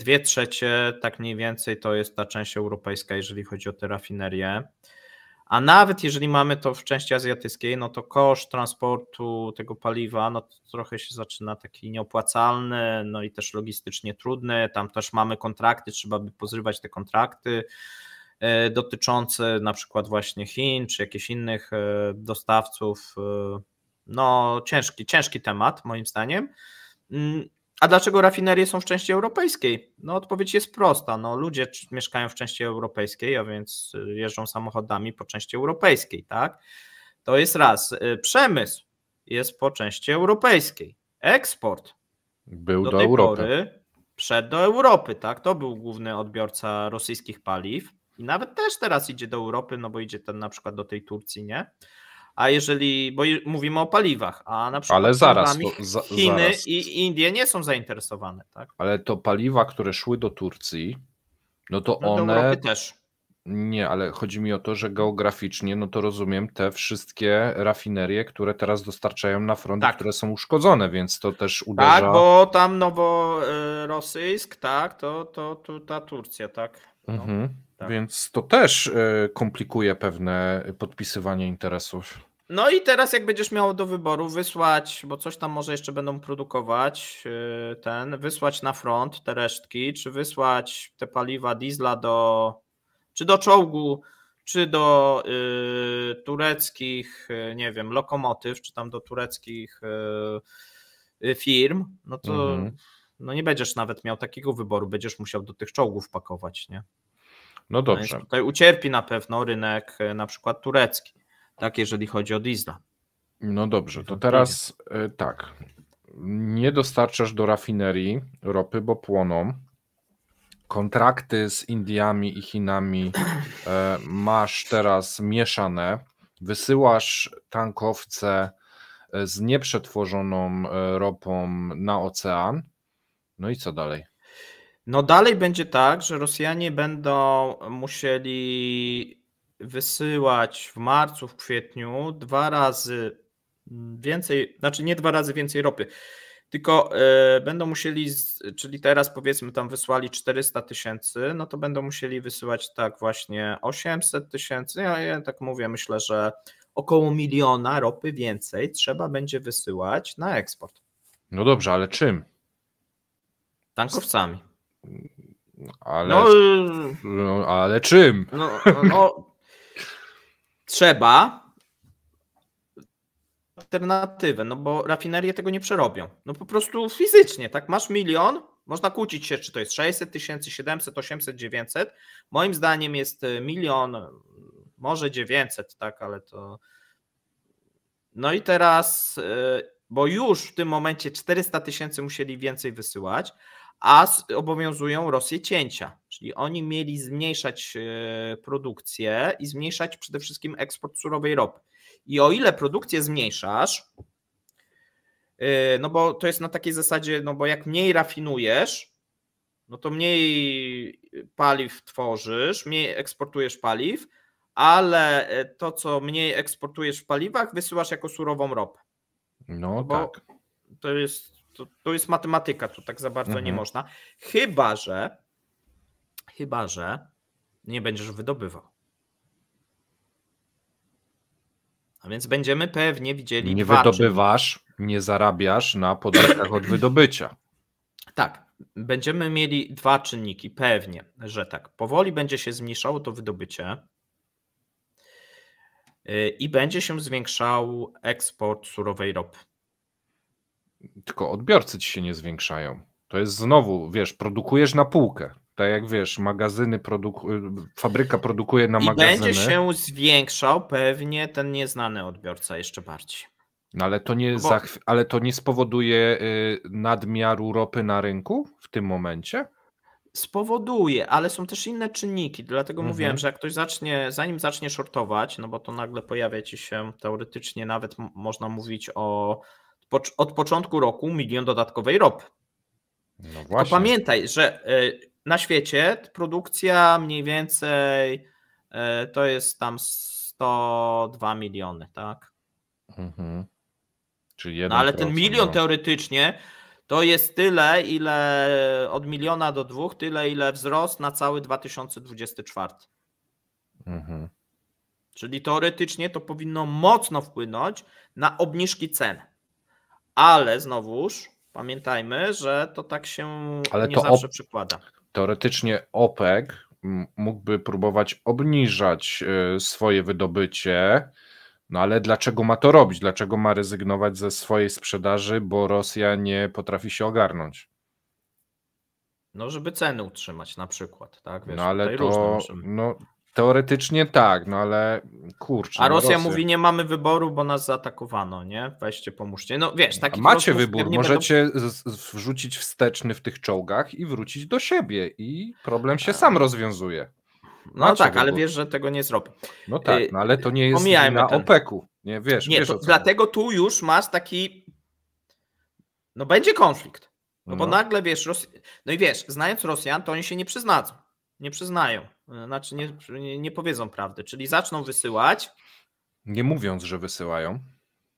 2/3 tak mniej więcej to jest ta część europejska, jeżeli chodzi o te rafinerie, a nawet jeżeli mamy to w części azjatyckiej, no to koszt transportu tego paliwa, no to trochę się zaczyna taki nieopłacalny, no i też logistycznie trudny, tam też mamy kontrakty, trzeba by pozrywać te kontrakty dotyczące na przykład właśnie Chin, czy jakichś innych dostawców No ciężki temat moim zdaniem. A dlaczego rafinerie są w części europejskiej? No odpowiedź jest prosta. No, ludzie mieszkają w części europejskiej, a więc jeżdżą samochodami po części europejskiej, tak? To jest raz. Przemysł jest po części europejskiej. Eksport był do Europy. Przed do Europy, tak? To był główny odbiorca rosyjskich paliw i nawet też teraz idzie do Europy, no bo idzie ten na przykład do tej Turcji, nie? A jeżeli, bo mówimy o paliwach, a na przykład ale zaraz, Chiny zaraz. I Indie nie są zainteresowane, tak? Ale to paliwa, które szły do Turcji, no to no one... Do Europy też. Nie, ale chodzi mi o to, że geograficznie, no to rozumiem te wszystkie rafinerie, które teraz dostarczają na front, tak, które są uszkodzone, więc to też uderza... Tak, bo tam Noworosyjsk, tak, to ta Turcja, tak. No. Mhm. Tak. Więc to też komplikuje pewne podpisywanie interesów. No i teraz jak będziesz miał do wyboru wysłać, bo coś tam może jeszcze będą produkować, wysłać na front te resztki, czy wysłać te paliwa diesla do czołgu, czy do tureckich, nie wiem, lokomotyw, czy tam do tureckich firm, no to no nie będziesz nawet miał takiego wyboru, będziesz musiał do tych czołgów pakować, nie? No dobrze. No tutaj ucierpi na pewno rynek na przykład turecki, tak, jeżeli chodzi o diesla. No dobrze, to teraz tak, nie dostarczasz do rafinerii ropy, bo płoną. Kontrakty z Indiami i Chinami masz teraz mieszane. Wysyłasz tankowce z nieprzetworzoną ropą na ocean. No i co dalej? No dalej będzie tak, że Rosjanie będą musieli wysyłać w marcu, w kwietniu 2 razy więcej, znaczy nie 2 razy więcej ropy, tylko będą musieli, czyli teraz powiedzmy tam wysłali 400 000, no to będą musieli wysyłać tak właśnie 800 000, ja tak mówię, myślę, że około 1 000 000 ropy więcej trzeba będzie wysyłać na eksport. No dobrze, ale czym? Tankowcami. Ale, no, ale czym? Trzeba alternatywę, no bo rafinerie tego nie przerobią. No po prostu fizycznie, tak? Masz 1 000 000, można kłócić się, czy to jest 600 000, 700, 800, 900. Moim zdaniem jest 1 000 000, może 900, tak, ale to... No i teraz, bo już w tym momencie 400 000 musieli więcej wysyłać, a obowiązują Rosję cięcia, czyli oni mieli zmniejszać produkcję i zmniejszać przede wszystkim eksport surowej ropy. I o ile produkcję zmniejszasz, no bo to jest na takiej zasadzie, no bo jak mniej rafinujesz, no to mniej paliw tworzysz, mniej eksportujesz paliw, ale to, co mniej eksportujesz w paliwach, wysyłasz jako surową ropę. No tak. To jest matematyka, tu tak za bardzo nie można. Chyba że nie będziesz wydobywał. A więc będziemy pewnie widzieli... Nie wydobywasz, nie zarabiasz na podatkach od wydobycia. Tak, będziemy mieli 2 czynniki, pewnie, że tak. Powoli będzie się zmniejszało to wydobycie i będzie się zwiększał eksport surowej ropy. Tylko odbiorcy ci się nie zwiększają. To jest znowu, wiesz, produkujesz na półkę. Tak jak wiesz, magazyny fabryka produkuje na magazyny. I będzie się zwiększał pewnie ten nieznany odbiorca jeszcze bardziej. No ale to nie, ale to nie spowoduje nadmiaru ropy na rynku w tym momencie? Spowoduje, ale są też inne czynniki, dlatego mówiłem, że jak ktoś zanim zacznie shortować, no bo to nagle pojawia ci się teoretycznie, nawet można mówić o od początku roku 1 000 000 dodatkowej ropy. No właśnie. To pamiętaj, że na świecie produkcja mniej więcej to jest tam 102 000 000, tak? Czyli no ale ten 1 000 000 teoretycznie to jest tyle, ile od 1 000 000 do 2, tyle ile wzrost na cały 2024. Czyli teoretycznie to powinno mocno wpłynąć na obniżki cen. Ale znowuż pamiętajmy, że to tak się nie zawsze przykłada. Teoretycznie OPEC mógłby próbować obniżać swoje wydobycie, No ale dlaczego ma to robić? Dlaczego ma rezygnować ze swojej sprzedaży, bo Rosja nie potrafi się ogarnąć? No, żeby ceny utrzymać na przykład, tak? Wiesz, no ale to, no, teoretycznie tak, no ale kurczę. A Rosja mówi, nie mamy wyboru, bo nas zaatakowano, nie? Weźcie, pomóżcie. No wiesz, taki. Macie wybór, możecie wrzucić wsteczny w tych czołgach i wrócić do siebie i problem się sam rozwiązuje. No macie tak, wybór. Ale wiesz, że tego nie zrobię. No tak, no, ale to nie jest na OPEC-u. Nie, wiesz, nie, wiesz to, dlatego tu już masz taki, no będzie konflikt. No, bo nagle wiesz, no i wiesz, znając Rosjan, to oni się nie przyznają. Nie przyznają, znaczy nie powiedzą prawdy, czyli zaczną wysyłać. Nie mówiąc, że wysyłają.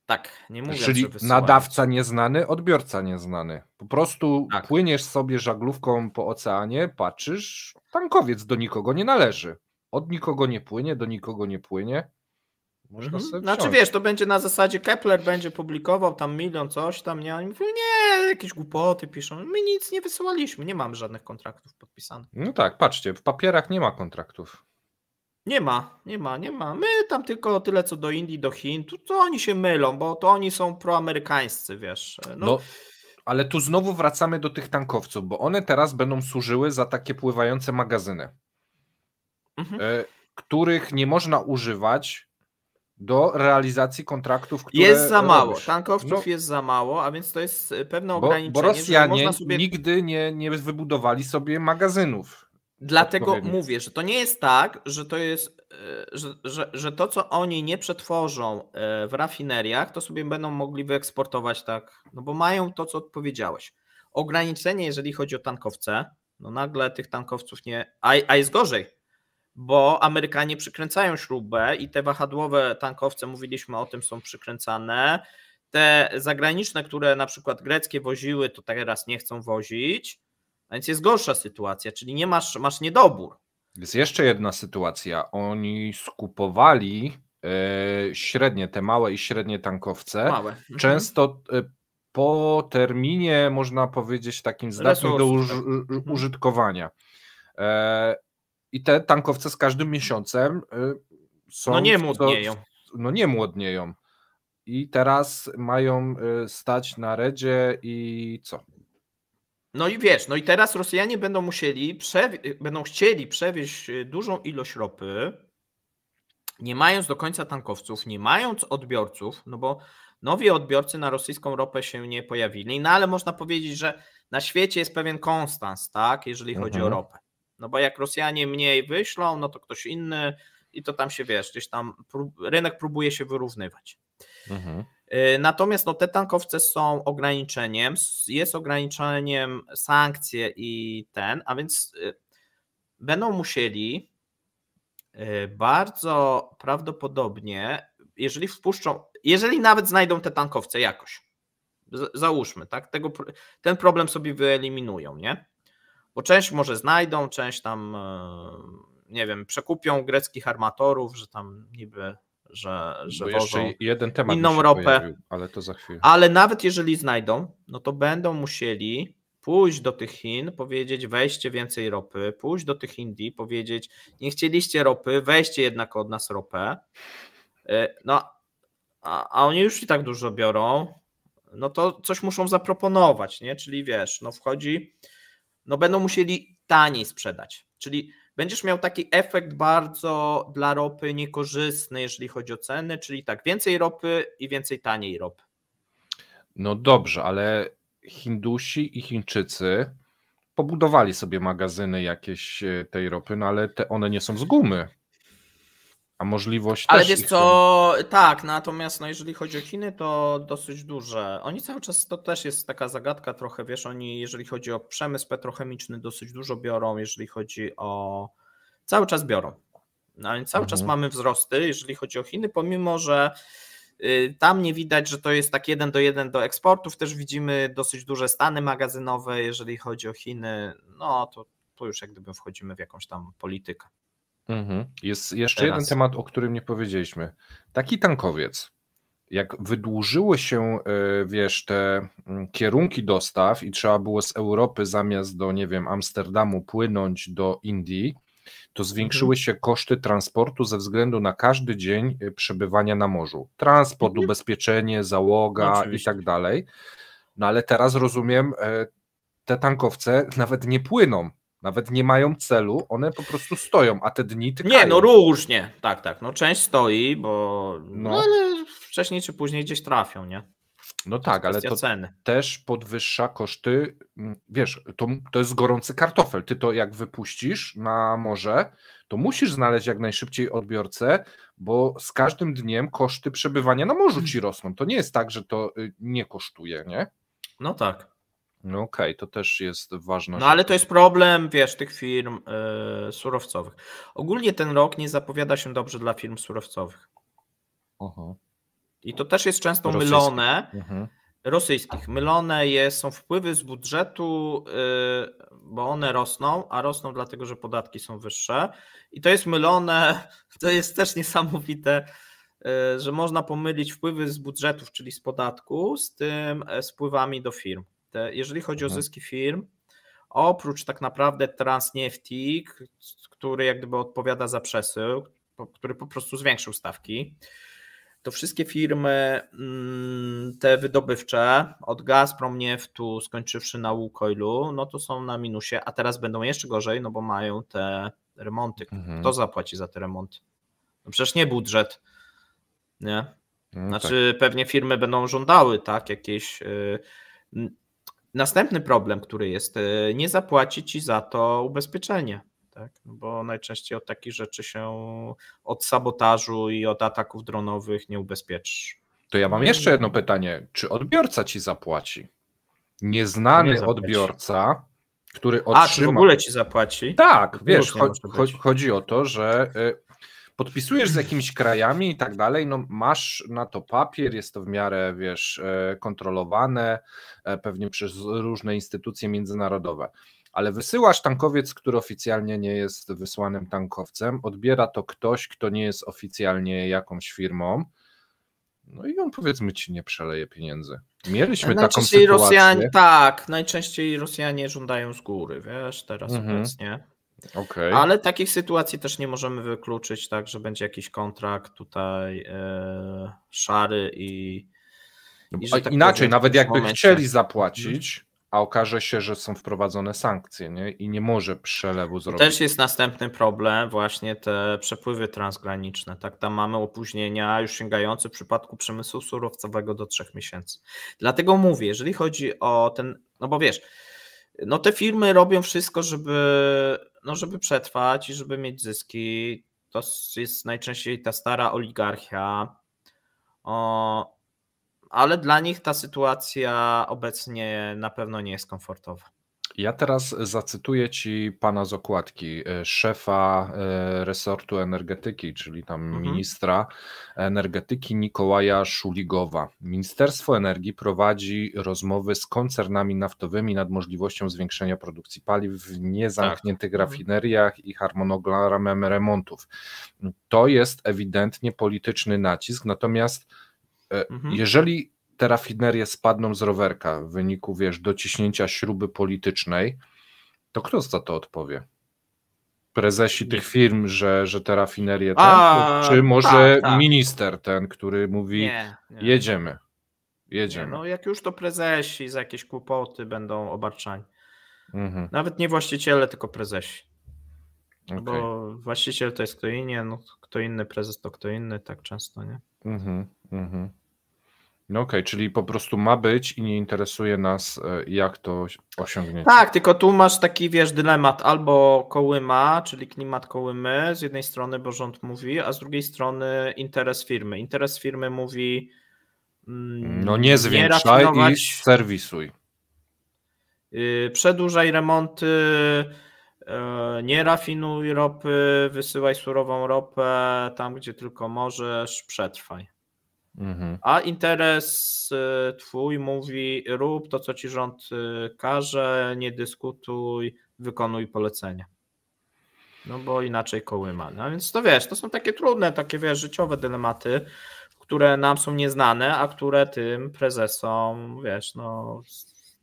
Tak, nie mówiąc, czyli że wysyłają. Nadawca nieznany, odbiorca nieznany. Po prostu tak. Płyniesz sobie żaglówką po oceanie, patrzysz, tankowiec do nikogo nie należy. Od nikogo nie płynie, do nikogo nie płynie. Można sobie znaczy wiesz, to będzie na zasadzie Kepler będzie publikował tam milion coś tam, nie, oni mówią, nie, jakieś głupoty piszą, my nic nie wysyłaliśmy, nie mamy żadnych kontraktów podpisanych. No tak, patrzcie, w papierach nie ma kontraktów. Nie ma, my tam tylko tyle co do Indii, do Chin, to oni się mylą, bo to oni są proamerykańscy, wiesz. No ale tu znowu wracamy do tych tankowców, bo one teraz będą służyły za takie pływające magazyny, których nie można używać do realizacji kontraktów, które jest za mało, robisz. Tankowców jest za mało, a więc to jest pewne ograniczenie. Bo Rosjanie można sobie... nigdy nie wybudowali sobie magazynów. Dlatego mówię, że to nie jest tak, że to jest, że to, co oni nie przetworzą w rafineriach, to sobie będą mogli wyeksportować tak, no bo mają to, co odpowiedziałeś. Ograniczenie, jeżeli chodzi o tankowce, no nagle tych tankowców nie, a jest gorzej. Bo Amerykanie przykręcają śrubę i te wahadłowe tankowce, mówiliśmy o tym, są przykręcane. Te zagraniczne, które na przykład greckie woziły, to teraz nie chcą wozić, a więc jest gorsza sytuacja, czyli nie masz niedobór. Jest jeszcze jedna sytuacja. Oni skupowali średnie, te małe i średnie tankowce. Małe. Często po terminie, można powiedzieć, takim zdatnym do użytkowania. I te tankowce z każdym miesiącem są... No nie młodnieją. I teraz mają stać na redzie i co? No i wiesz, no i teraz Rosjanie będą musieli, będą chcieli przewieźć dużą ilość ropy, nie mając do końca tankowców, nie mając odbiorców, no bo nowi odbiorcy na rosyjską ropę się nie pojawili, no ale można powiedzieć, że na świecie jest pewien konstans, tak, jeżeli chodzi o ropę. No bo jak Rosjanie mniej wyślą, no to ktoś inny i to tam się wiesz, gdzieś tam rynek próbuje się wyrównywać. Natomiast no, te tankowce są ograniczeniem, jest ograniczeniem sankcje i ten, a więc będą musieli bardzo prawdopodobnie, jeżeli wpuszczą, jeżeli nawet znajdą te tankowce jakoś, załóżmy, tak, ten problem sobie wyeliminują, nie? Bo część może znajdą, część tam, nie wiem, przekupią greckich armatorów, że tam niby, że wożą jeden temat inną ropę. Pojawił, ale to za chwilę. Ale nawet jeżeli znajdą, no to będą musieli pójść do tych Chin, powiedzieć weźcie więcej ropy, pójść do tych Indii, powiedzieć nie chcieliście ropy, weźcie jednak od nas ropę. No, a oni już i tak dużo biorą, no to coś muszą zaproponować, nie? Czyli wiesz, no wchodzi... no będą musieli taniej sprzedać. Czyli będziesz miał taki efekt bardzo dla ropy niekorzystny, jeżeli chodzi o ceny, czyli tak, więcej ropy i więcej taniej ropy. No dobrze, ale Hindusi i Chińczycy pobudowali sobie magazyny jakieś tej ropy, no ale one nie są z gumy. A możliwość ale też wiesz co, tak, natomiast no jeżeli chodzi o Chiny, to dosyć duże. Oni cały czas, to też jest taka zagadka trochę, wiesz, oni jeżeli chodzi o przemysł petrochemiczny dosyć dużo biorą, jeżeli chodzi o... cały czas biorą. No i cały czas mamy wzrosty, jeżeli chodzi o Chiny, pomimo, że tam nie widać, że to jest tak 1:1 do eksportów, też widzimy dosyć duże stany magazynowe, jeżeli chodzi o Chiny, no to już jak gdyby wchodzimy w jakąś tam politykę. Jest jeszcze jeden temat, o którym nie powiedzieliśmy. Taki tankowiec, jak wydłużyły się, wiesz, te kierunki dostaw i trzeba było z Europy zamiast do, nie wiem, Amsterdamu płynąć do Indii, to zwiększyły się koszty transportu ze względu na każdy dzień przebywania na morzu. Transport, ubezpieczenie, załoga oczywiście. I tak dalej. No ale teraz rozumiem, te tankowce nawet nie płyną, nawet nie mają celu, one po prostu stoją, a te dni tykają. Nie, no różnie, tak, no część stoi, bo no ale wcześniej czy później gdzieś trafią, nie? No tak, ale to ceny też podwyższa koszty, wiesz, to jest gorący kartofel, ty to jak wypuścisz na morze, to musisz znaleźć jak najszybciej odbiorcę, bo z każdym dniem koszty przebywania na morzu ci rosną, to nie jest tak, że to nie kosztuje, nie? No tak. No okej, to też jest ważne. No ale to jest problem, wiesz, tych firm surowcowych. Ogólnie ten rok nie zapowiada się dobrze dla firm surowcowych. Aha. I to też jest często mylone, rosyjskich. Mylone są wpływy z budżetu, bo one rosną, a rosną dlatego, że podatki są wyższe. I to jest mylone, to jest też niesamowite, że można pomylić wpływy z budżetów, czyli z podatku, z tym z wpływami do firm. Jeżeli chodzi o zyski firm, oprócz tak naprawdę Transnefti, który jak gdyby odpowiada za przesył, który po prostu zwiększył stawki, to wszystkie firmy te wydobywcze, od Gazprom Neftu skończywszy na Łukoilu, no to są na minusie, a teraz będą jeszcze gorzej, no bo mają te remonty. Kto zapłaci za te remonty? No przecież nie budżet, nie? Znaczy pewnie firmy będą żądały, tak, jakieś... Następny problem, który jest, nie zapłaci ci za to ubezpieczenie, tak? Bo najczęściej od takich rzeczy się, od sabotażu i od ataków dronowych nie ubezpieczysz. To ja mam jeszcze jedno pytanie, czy odbiorca ci zapłaci? Nieznany odbiorca, który otrzyma... A, czy w ogóle ci zapłaci? Tak, wiesz, chodzi o to, że... podpisujesz z jakimiś krajami i tak dalej, no masz na to papier, jest to w miarę, wiesz, kontrolowane, pewnie przez różne instytucje międzynarodowe, ale wysyłasz tankowiec, który oficjalnie nie jest wysłanym tankowcem, odbiera to ktoś, kto nie jest oficjalnie jakąś firmą, no i on powiedzmy ci nie przeleje pieniędzy. Mieliśmy taką sytuację. Rosjanie, tak, najczęściej Rosjanie żądają z góry, wiesz, teraz obecnie. Okay. Ale takich sytuacji też nie możemy wykluczyć, tak, że będzie jakiś kontrakt tutaj szary i że tak inaczej, powiem, nawet jakby chcieli zapłacić, a okaże się, że są wprowadzone sankcje, nie? I nie może przelewu zrobić. Też jest następny problem, właśnie te przepływy transgraniczne. Tak, tam mamy opóźnienia już sięgające w przypadku przemysłu surowcowego do 3 miesięcy. Dlatego mówię, jeżeli chodzi o ten, no bo wiesz, no te firmy robią wszystko, żeby przetrwać i żeby mieć zyski. To jest najczęściej ta stara oligarchia, ale dla nich ta sytuacja obecnie na pewno nie jest komfortowa. Ja teraz zacytuję ci pana z okładki, szefa resortu energetyki, czyli tam ministra energetyki Nikołaja Szuligowa. Ministerstwo Energii prowadzi rozmowy z koncernami naftowymi nad możliwością zwiększenia produkcji paliw w niezamkniętych rafineriach i harmonogramem remontów. To jest ewidentnie polityczny nacisk, natomiast jeżeli te rafinerie spadną z rowerka w wyniku, wiesz, dociśnięcia śruby politycznej, to kto za to odpowie? Prezesi tych firm, że te rafinerie czy może minister ten, który mówi jedziemy. Nie, no jak już to prezesi za jakieś kłopoty będą obarczani. Nawet nie właściciele, tylko prezesi. Okay. Bo właściciel to jest kto inny, no kto inny, prezes to kto inny, tak często, nie? No okej, czyli po prostu ma być i nie interesuje nas, jak to osiągniecie. Tak, tylko tu masz taki, wiesz, dylemat albo Kołyma, czyli klimat Kołymy, z jednej strony, bo rząd mówi, a z drugiej strony interes firmy. Interes firmy mówi... no nie zwiększaj i serwisuj. Przedłużaj remonty, nie rafinuj ropy, wysyłaj surową ropę tam, gdzie tylko możesz, przetrwaj. A interes twój mówi, rób to, co ci rząd każe, nie dyskutuj, wykonuj polecenia. No bo inaczej Kołyma. No więc to wiesz, to są takie trudne, takie wiesz, życiowe dylematy, które nam są nieznane, a które tym prezesom, wiesz, no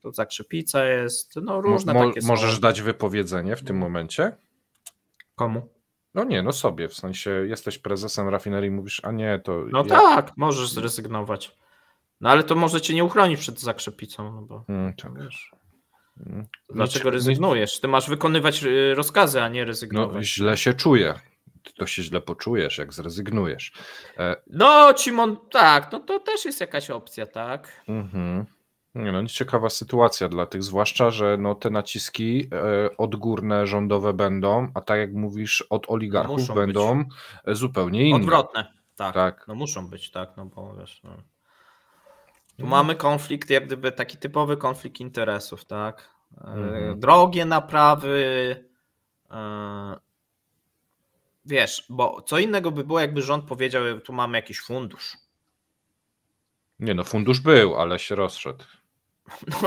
to zakrzepica jest, no różne takie są. Możesz dać wypowiedzenie w tym momencie? Komu? No nie, no sobie, w sensie jesteś prezesem rafinerii i mówisz, a nie, to... No ja... tak, możesz zrezygnować. No ale to może cię nie uchronić przed zakrzepicą. No bo... tak. Wiesz. Dlaczego rezygnujesz? Ty masz wykonywać rozkazy, a nie rezygnować. No źle się czuję. To się źle poczujesz, jak zrezygnujesz. No Cimon, tak, no to też jest jakaś opcja, tak? Mhm. Nie, no ciekawa sytuacja dla tych, zwłaszcza, że no, te naciski odgórne rządowe będą, a tak jak mówisz, od oligarchów muszą będą być zupełnie inne. Odwrotne, tak. Tak. No muszą być, tak, no bo wiesz... No. Tu mamy konflikt, jak gdyby taki typowy konflikt interesów, tak? Drogie naprawy, wiesz, bo co innego by było, jakby rząd powiedział, tu mamy jakiś fundusz. Nie no, fundusz był, ale się rozszedł.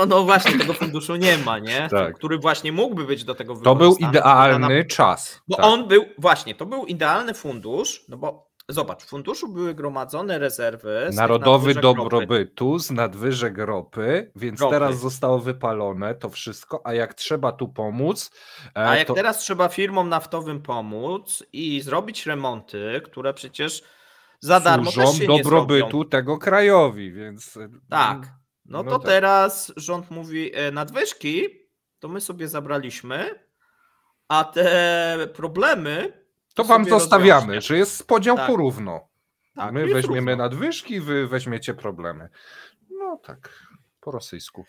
No właśnie, tego funduszu nie ma, nie? Tak. Który właśnie mógłby być do tego wykorzystany. To był idealny czas. Bo tak. On był, właśnie, to był idealny fundusz, no bo zobacz, w funduszu były gromadzone rezerwy. Narodowy dobrobytu z nadwyżek ropy, więc teraz zostało wypalone to wszystko, a jak trzeba tu pomóc... A jak to... teraz trzeba firmom naftowym pomóc i zrobić remonty, które przecież za darmo też się nie dobrobytu tego krajowi, więc... Tak, no, no to tak. Teraz rząd mówi nadwyżki, to my sobie zabraliśmy, a te problemy... To wam zostawiamy, rozwiążnie. Że jest podział tak. Porówno. Tak, my weźmiemy równo. Nadwyżki, wy weźmiecie problemy. No tak, po rosyjsku.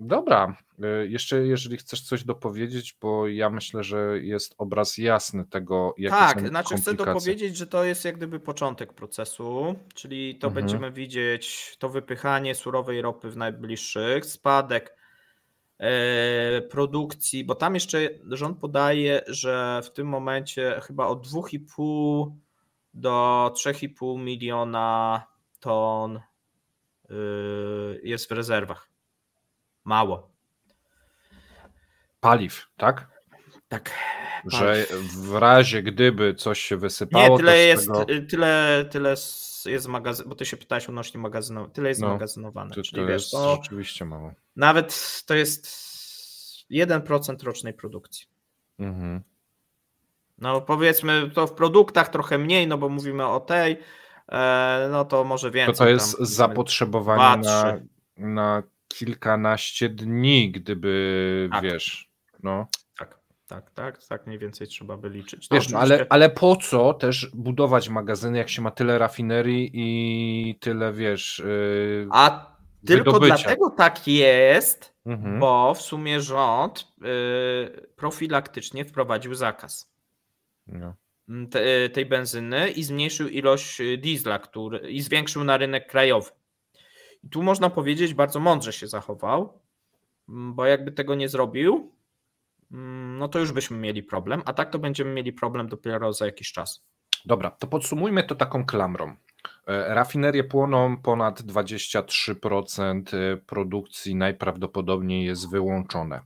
Dobra, jeszcze jeżeli chcesz coś dopowiedzieć, bo ja myślę, że jest obraz jasny tego, jakie tak, są znaczy komplikacje. Chcę dopowiedzieć, że to jest jak gdyby początek procesu, czyli to będziemy widzieć to wypychanie surowej ropy w najbliższych, spadek produkcji, bo tam jeszcze rząd podaje, że w tym momencie chyba od 2,5 do 3,5 miliona ton jest w rezerwach. Mało. Paliw, tak? Tak. Paliw. Że w razie gdyby coś się wysypało... Nie, tyle jest, tego... tyle jest magazyn, bo ty się pytałeś odnośnie magazynu, tyle jest magazynowane. To czyli wiesz, jest to rzeczywiście mało. Nawet to jest 1% rocznej produkcji. No powiedzmy to w produktach trochę mniej, no bo mówimy o tej, no to może więcej. To jest tam, zapotrzebowanie na kilkanaście dni, gdyby tak. Wiesz. No. Tak, mniej więcej trzeba by liczyć. Wiesz, no, ale po co też budować magazyny, jak się ma tyle rafinerii i tyle, wiesz, a tylko wydobycia. Dlatego tak jest, bo w sumie rząd profilaktycznie wprowadził zakaz tej benzyny i zmniejszył ilość diesla, i zwiększył na rynek krajowy. I tu można powiedzieć, bardzo mądrze się zachował, bo jakby tego nie zrobił, no to już byśmy mieli problem, a tak to będziemy mieli problem dopiero za jakiś czas. Dobra, to podsumujmy to taką klamrą. Rafinerie płoną, ponad 23% produkcji najprawdopodobniej jest wyłączone.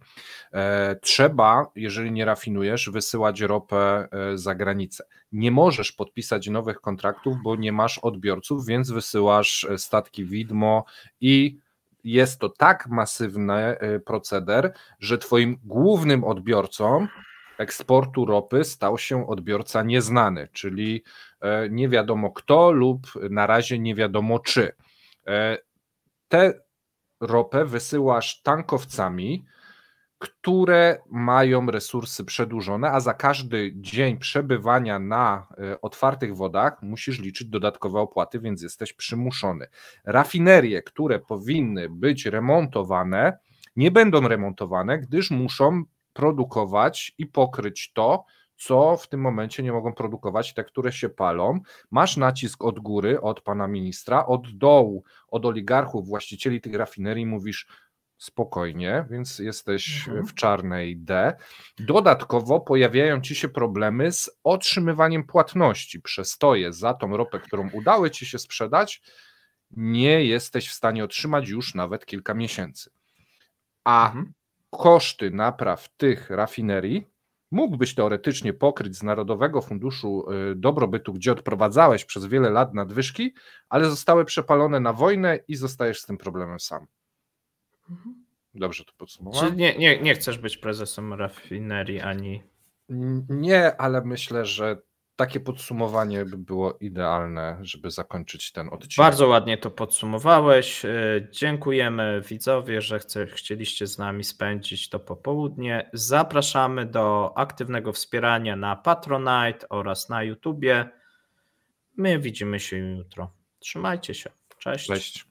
Trzeba, jeżeli nie rafinujesz, wysyłać ropę za granicę. Nie możesz podpisać nowych kontraktów, bo nie masz odbiorców, więc wysyłasz statki widmo i... Jest to tak masywny proceder, że twoim głównym odbiorcą eksportu ropy stał się odbiorca nieznany, czyli nie wiadomo kto lub na razie nie wiadomo czy. Tę ropę wysyłasz tankowcami, które mają resursy przedłużone, a za każdy dzień przebywania na otwartych wodach musisz liczyć dodatkowe opłaty, więc jesteś przymuszony. Rafinerie, które powinny być remontowane, nie będą remontowane, gdyż muszą produkować i pokryć to, co w tym momencie nie mogą produkować, te, które się palą. Masz nacisk od góry, od pana ministra, od dołu, od oligarchów, właścicieli tych rafinerii, mówisz, spokojnie, więc jesteś w czarnej D. Dodatkowo pojawiają ci się problemy z otrzymywaniem płatności. Przestoje za tą ropę, którą udało ci się sprzedać, nie jesteś w stanie otrzymać już nawet kilka miesięcy. A koszty napraw tych rafinerii mógłbyś teoretycznie pokryć z Narodowego Funduszu Dobrobytu, gdzie odprowadzałeś przez wiele lat nadwyżki, ale zostały przepalone na wojnę i zostajesz z tym problemem sam. Dobrze to podsumowałem. Czy nie chcesz być prezesem rafinerii ani Nie, ale myślę, że takie podsumowanie by było idealne, żeby zakończyć ten odcinek. Bardzo ładnie to podsumowałeś. Dziękujemy widzowie, że chcieliście z nami spędzić to popołudnie. Zapraszamy do aktywnego wspierania na Patronite oraz na YouTubie. My widzimy się jutro. Trzymajcie się. Cześć. Cześć.